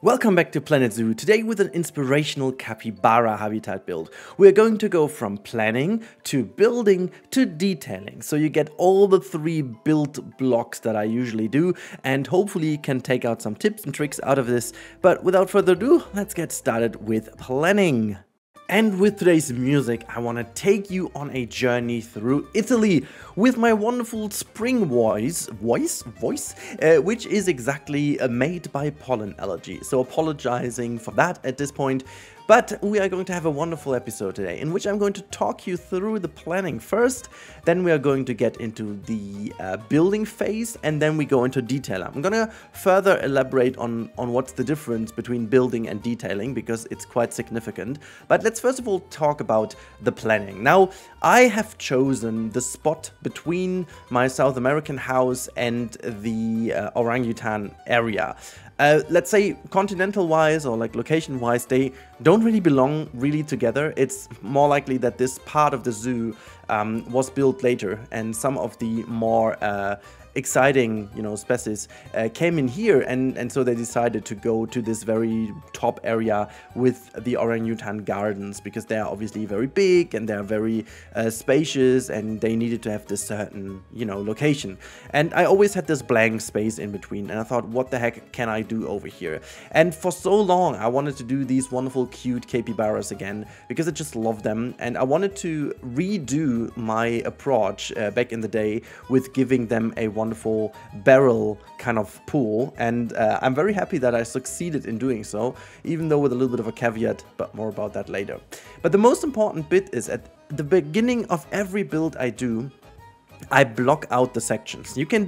Welcome back to Planet Zoo, today with an inspirational capybara habitat build. We're going to go from planning, to building, to detailing. So you get all the three build blocks that I usually do, and hopefully you can take out some tips and tricks out of this. But without further ado, let's get started with planning. And with today's music, I want to take you on a journey through Italy with my wonderful spring voice, which is exactly made by pollen allergy. So apologizing for that at this point. But we are going to have a wonderful episode today in which I'm going to talk you through the planning first, then we are going to get into the building phase, and then we go into detail. I'm going to further elaborate on what's the difference between building and detailing because it's quite significant. But let's first of all talk about the planning. Now, I have chosen the spot between my South American house and the orangutan area. Let's say continental-wise or like location-wise, they don't really belong really together. It's more likely that this part of the zoo was built later, and some of the more exciting, you know, species came in here, and so they decided to go to this very top area with the orangutan gardens because they are obviously very big and they are very spacious, and they needed to have this certain, you know, location. And I always had this blank space in between, and I thought, what the heck can I do over here? And for so long I wanted to do these wonderful cute capybaras again because I just love them, and I wanted to redo my approach back in the day with giving them a wonderful barrel kind of pool, and I'm very happy that I succeeded in doing so, even though with a little bit of a caveat, but more about that later. But the most important bit is at the beginning of every build I do, I block out the sections. You can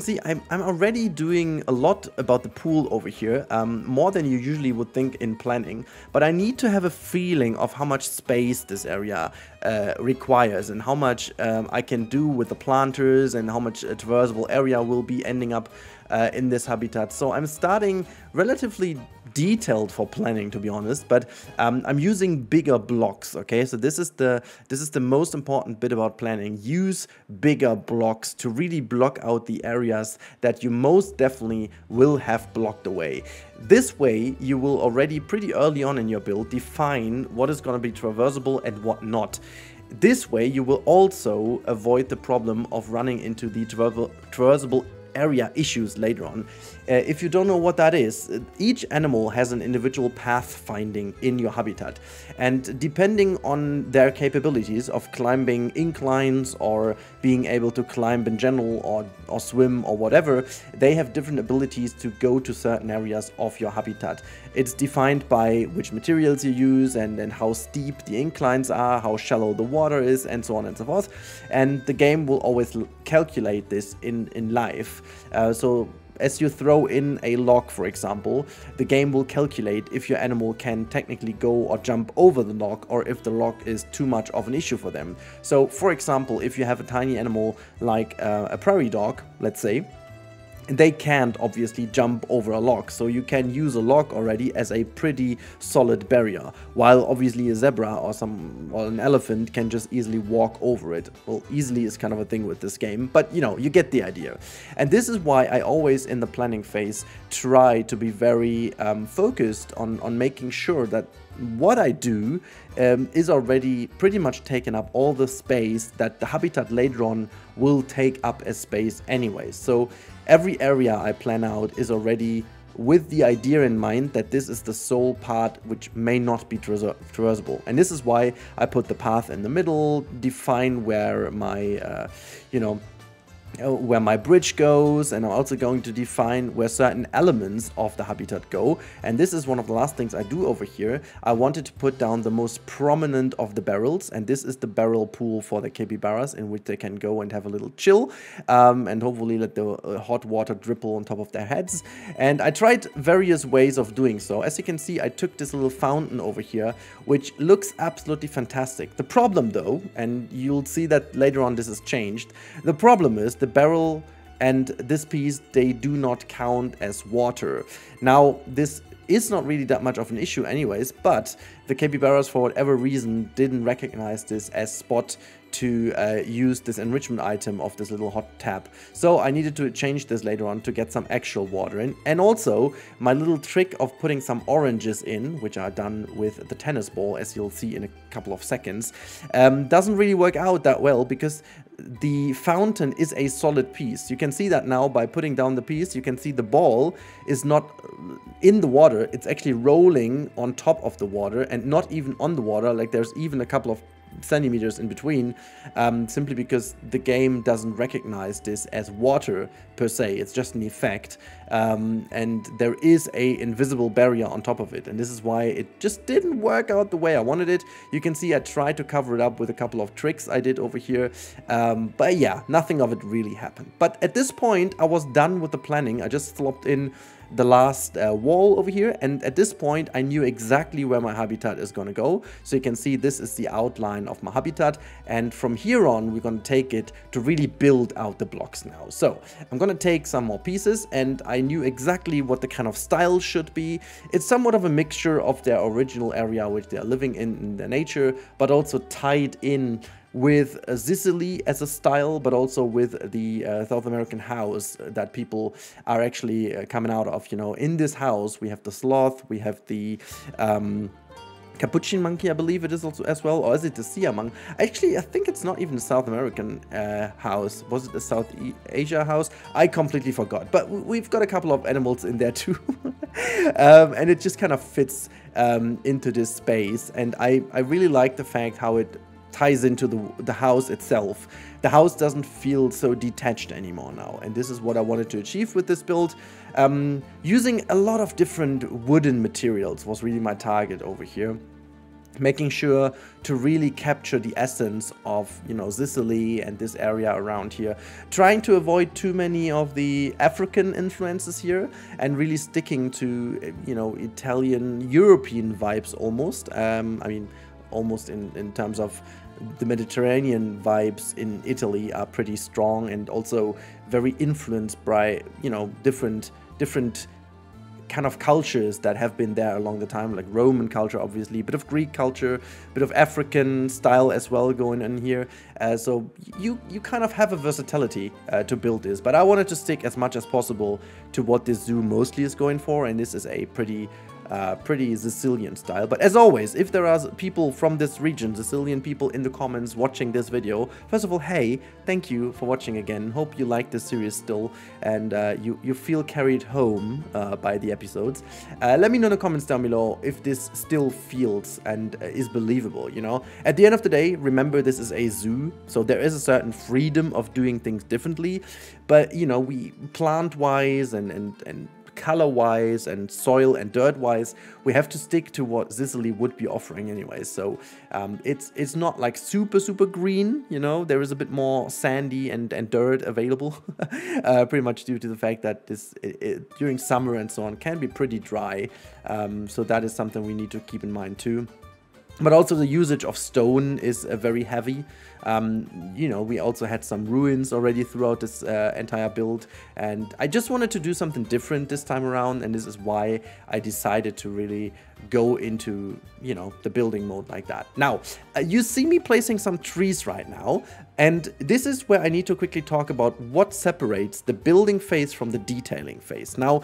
see I'm already doing a lot about the pool over here, more than you usually would think in planning, but I need to have a feeling of how much space this area requires and how much I can do with the planters and how much a traversable area will be ending up in this habitat. So I'm starting relatively detailed for planning, to be honest, but I'm using bigger blocks. Okay, so this is the most important bit about planning. Use bigger blocks to really block out the areas that you most definitely will have blocked away. This way you will already pretty early on in your build define what is going to be traversable and what not. This way you will also avoid the problem of running into the traversable area issues later on. If you don't know what that is, each animal has an individual pathfinding in your habitat, and depending on their capabilities of climbing inclines or being able to climb in general or swim or whatever, they have different abilities to go to certain areas of your habitat. It's defined by which materials you use and how steep the inclines are, how shallow the water is, and so on and so forth, and the game will always calculate this in life. So as you throw in a log, for example, the game will calculate if your animal can technically go or jump over the log, or if the log is too much of an issue for them. So, for example, if you have a tiny animal like a prairie dog, let's say, they can't obviously jump over a log, so you can use a log already as a pretty solid barrier, while obviously a zebra or an elephant can just easily walk over it. Well, easily is kind of a thing with this game, but you know, you get the idea. And this is why I always in the planning phase try to be very focused on making sure that what I do is already pretty much taken up all the space that the habitat later on will take up as space anyway. So every area I plan out is already with the idea in mind that this is the sole part which may not be traversable. And this is why I put the path in the middle, define where my, you know, where my bridge goes, and I'm also going to define where certain elements of the habitat go. And this is one of the last things I do over here. I wanted to put down the most prominent of the barrels, and this is the barrel pool for the capybaras, in which they can go and have a little chill, and hopefully let the hot water dripple on top of their heads. And I tried various ways of doing so. As you can see, I took this little fountain over here, which looks absolutely fantastic. The problem though, and you'll see that later on this is changed, the problem is the barrel and this piece, they do not count as water. Now, this is not really that much of an issue anyways, but the capybaras, for whatever reason, didn't recognize this as spot to use this enrichment item of this little hot tap. So I needed to change this later on to get some actual water in. And also my little trick of putting some oranges in, which are done with the tennis ball, as you'll see in a couple of seconds, doesn't really work out that well because the fountain is a solid piece. You can see that now by putting down the piece. You can see the ball is not in the water. It's actually rolling on top of the water and not even on the water. Like there's even a couple of centimeters in between, simply because the game doesn't recognize this as water per se. It's just an effect, and there is a invisible barrier on top of it, and this is why it just didn't work out the way I wanted it. You can see I tried to cover it up with a couple of tricks I did over here, but yeah, nothing of it really happened. But at this point I was done with the planning. I just slopped in the last wall over here, and at this point I knew exactly where my habitat is going to go. So you can see this is the outline of my habitat, and from here on we're going to take it to really build out the blocks now. So I'm going to take some more pieces, and I knew exactly what the kind of style should be. It's somewhat of a mixture of their original area which they are living in their nature, but also tied in with Sicily as a style, but also with the South American house that people are actually coming out of. You know, in this house we have the sloth, we have the capuchin monkey, I believe it is also as well, or is it the sea monk? Actually, I think it's not even a South American house. Was it a South Asia house? I completely forgot. But we've got a couple of animals in there too, and it just kind of fits into this space. And I really like the fact how it ties into the house itself. The house doesn't feel so detached anymore now, and this is what I wanted to achieve with this build. Using a lot of different wooden materials was really my target over here, making sure to really capture the essence of, you know, Sicily and this area around here. Trying to avoid too many of the African influences here and really sticking to, you know, Italian, European vibes almost. I mean, almost in terms of the Mediterranean vibes in Italy are pretty strong, and also very influenced by, you know, different kind of cultures that have been there along the time, like Roman culture obviously, a bit of Greek culture, a bit of African style as well going in here. So you kind of have a versatility to build this, but I wanted to stick as much as possible to what this zoo mostly is going for, and this is a pretty Sicilian style. But as always, if there are people from this region, Sicilian people, in the comments watching this video, first of all, hey, thank you for watching again. Hope you like this series still, and you feel carried home by the episodes. Let me know in the comments down below if this still feels and is believable, you know. At the end of the day, remember, this is a zoo, so there is a certain freedom of doing things differently, but, you know, we plant-wise and color-wise and soil and dirt-wise, we have to stick to what Sicily would be offering anyway. So it's not like super green, you know. There is a bit more sandy and dirt available, pretty much due to the fact that this during summer and so on can be pretty dry. So that is something we need to keep in mind too. But also the usage of stone is very heavy. You know, we also had some ruins already throughout this entire build, and I just wanted to do something different this time around, and this is why I decided to really go into, you know, the building mode like that. Now, you see me placing some trees right now, and this is where I need to quickly talk about what separates the building phase from the detailing phase. Now,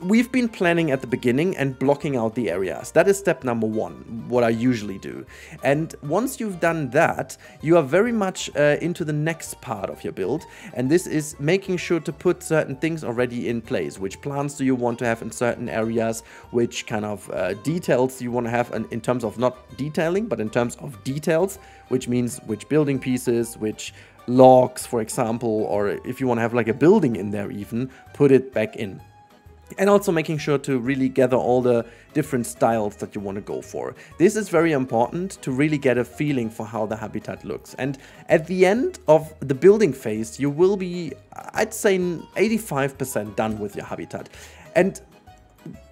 we've been planning at the beginning and blocking out the areas. That is step number one, what I usually do. And once you've done that, you are very much into the next part of your build. And this is making sure to put certain things already in place. Which plants do you want to have in certain areas? Which kind of details do you want to have in terms of not detailing, but in terms of details, which means which building pieces, which logs, for example, or if you want to have like a building in there even, put it back in. And also making sure to really gather all the different styles that you want to go for. This is very important to really get a feeling for how the habitat looks. And at the end of the building phase, you will be, I'd say, 85% done with your habitat. And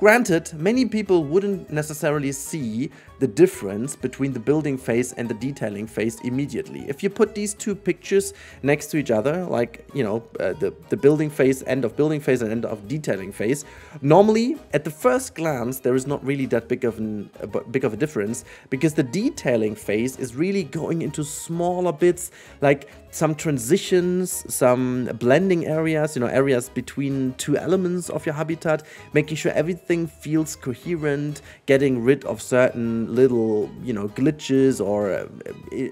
Granted, many people wouldn't necessarily see the difference between the building phase and the detailing phase immediately. If you put these two pictures next to each other, like, you know, the building phase, end of building phase and end of detailing phase, normally at the first glance there is not really that big of a difference, because the detailing phase is really going into smaller bits, like some transitions, some blending areas, you know, areas between two elements of your habitat, making sure everything feels coherent, getting rid of certain little, you know, glitches or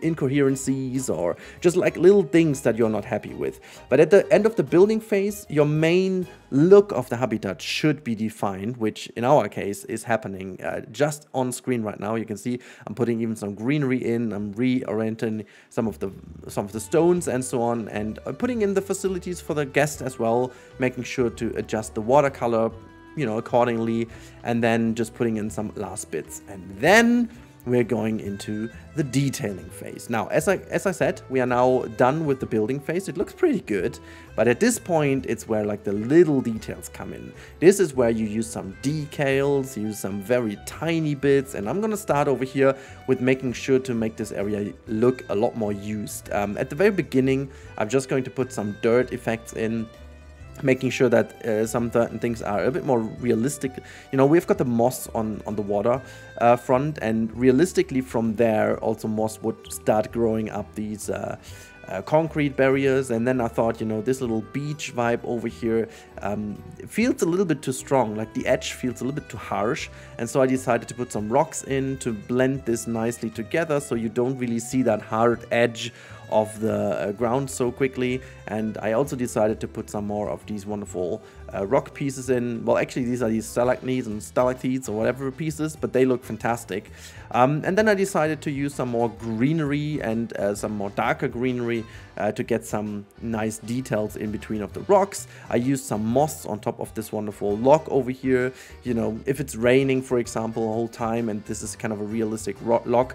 incoherencies, or just like little things that you're not happy with. But at the end of the building phase, your main look of the habitat should be defined, which in our case is happening just on screen right now. You can see I'm putting even some greenery in, I'm reorienting some of the stones and so on, and putting in the facilities for the guest as well, making sure to adjust the watercolor, you know, accordingly, and then just putting in some last bits. And then we're going into the detailing phase. Now, as I said, we are now done with the building phase. It looks pretty good, but at this point, it's where like the little details come in. This is where you use some decals, use some very tiny bits, and I'm gonna start over here with making sure to make this area look a lot more used. At the very beginning, I'm just going to put some dirt effects in, making sure that some certain things are a bit more realistic. You know, we've got the moss on the water front, and realistically from there also moss would start growing up these concrete barriers. And then I thought, you know, this little beach vibe over here feels a little bit too strong, like the edge feels a little bit too harsh, and so I decided to put some rocks in to blend this nicely together, so you don't really see that hard edge of the ground so quickly. And I also decided to put some more of these wonderful rock pieces in. Well, actually these are these stalagmites and stalactites or whatever pieces, but they look fantastic. And then I decided to use some more greenery and some more darker greenery to get some nice details in between of the rocks. I used some moss on top of this wonderful log over here. You know, if it's raining, for example, the whole time, and this is kind of a realistic log,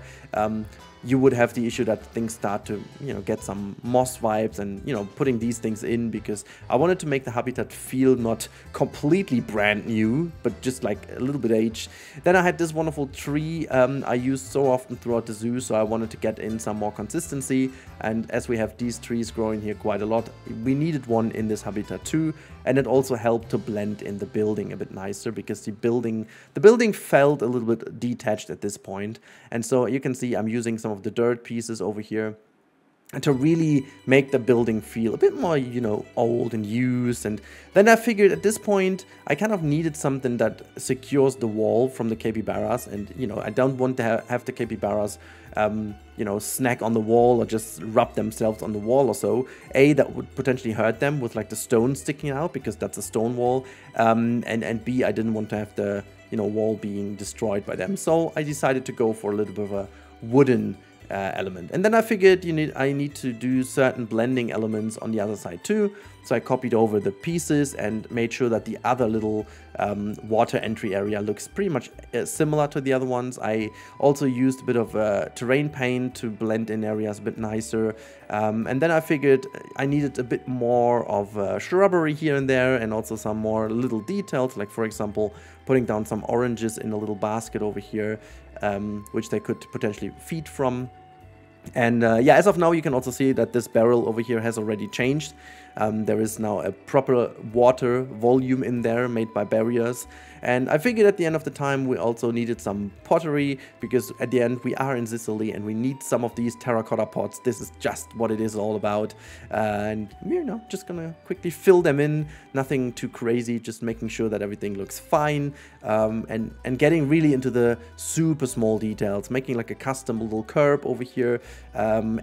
you would have the issue that things start to, you know, get some moss vibes. And, you know, putting these things in because I wanted to make the habitat feel not completely brand new, but just like a little bit aged. Then I had this wonderful tree I used so often throughout the zoo, so I wanted to get in some more consistency. And as we have these trees growing here quite a lot, we needed one in this habitat too. And it also helped to blend in the building a bit nicer, because the building felt a little bit detached at this point. And so you can see I'm using some of the dirt pieces over here, and to really make the building feel a bit more, you know, old and used. And then I figured at this point I kind of needed something that secures the wall from the capybaras. And, you know, I don't want to have the capybaras you know, snack on the wall or just rub themselves on the wall or so. A, that would potentially hurt them with like the stone sticking out, because that's a stone wall, and B, I didn't want to have the, you know, wall being destroyed by them. So I decided to go for a little bit of a wooden element. And then I figured I need to do certain blending elements on the other side too. So I copied over the pieces and made sure that the other little water entry area looks pretty much similar to the other ones. I also used a bit of terrain paint to blend in areas a bit nicer. And then I figured I needed a bit more of shrubbery here and there, and also some more little details, like for example putting down some oranges in a little basket over here, which they could potentially feed from. And yeah, as of now you can also see that this barrel over here has already changed. There is now a proper water volume in there made by barriers. And I figured at the end of the time we also needed some pottery, because at the end we are in Sicily and we need some of these terracotta pots. This is just what it is all about. And, you know, just gonna quickly fill them in. Nothing too crazy, just making sure that everything looks fine. And getting really into the super small details, making like a custom little curb over here,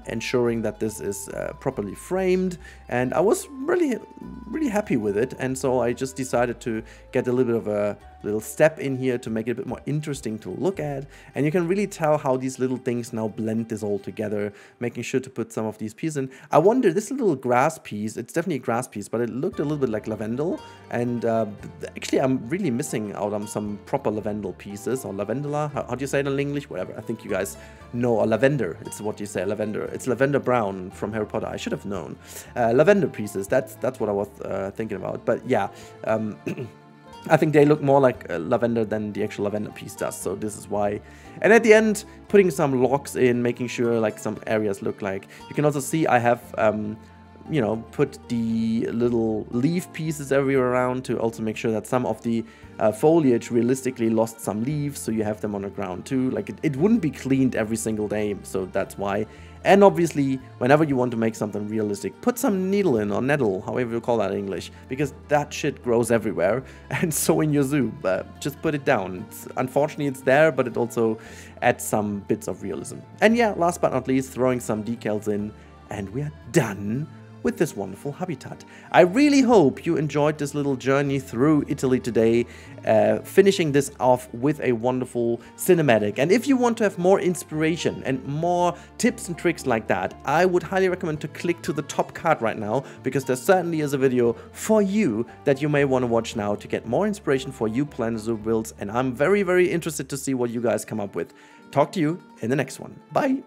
ensuring that this is properly framed. And I was really happy with it, and so I just decided to get a little bit of a little step in here to make it a bit more interesting to look at. And you can really tell how these little things now blend this all together, making sure to put some of these pieces in. I wonder, this little grass piece, it's definitely a grass piece, but it looked a little bit like lavender. And actually I'm really missing out on some proper lavender pieces, or lavendula, how do you say it in English? Whatever, I think you guys know. Or lavender, it's what you say, lavender. It's Lavender Brown from Harry Potter, I should have known. Lavender pieces, that's what I was thinking about. But yeah, I think they look more like lavender than the actual lavender piece does, so this is why. And at the end, putting some logs in, making sure like some areas look like. You can also see I have, you know, put the little leaf pieces everywhere around to also make sure that some of the foliage realistically lost some leaves, so you have them on the ground too. Like it wouldn't be cleaned every single day, so that's why. And obviously, whenever you want to make something realistic, put some needle in, or nettle, however you call that in English, because that shit grows everywhere, and so in your zoo. Just put it down. Unfortunately, it's there, but it also adds some bits of realism. And yeah, last but not least, throwing some decals in, and we are done with this wonderful habitat. I really hope you enjoyed this little journey through Italy today, finishing this off with a wonderful cinematic. And if you want to have more inspiration and more tips and tricks like that, I would highly recommend to click to the top card right now, because there certainly is a video for you that you may want to watch now to get more inspiration for you Planet Zoo builds. And I'm very, very interested to see what you guys come up with. Talk to you in the next one. Bye.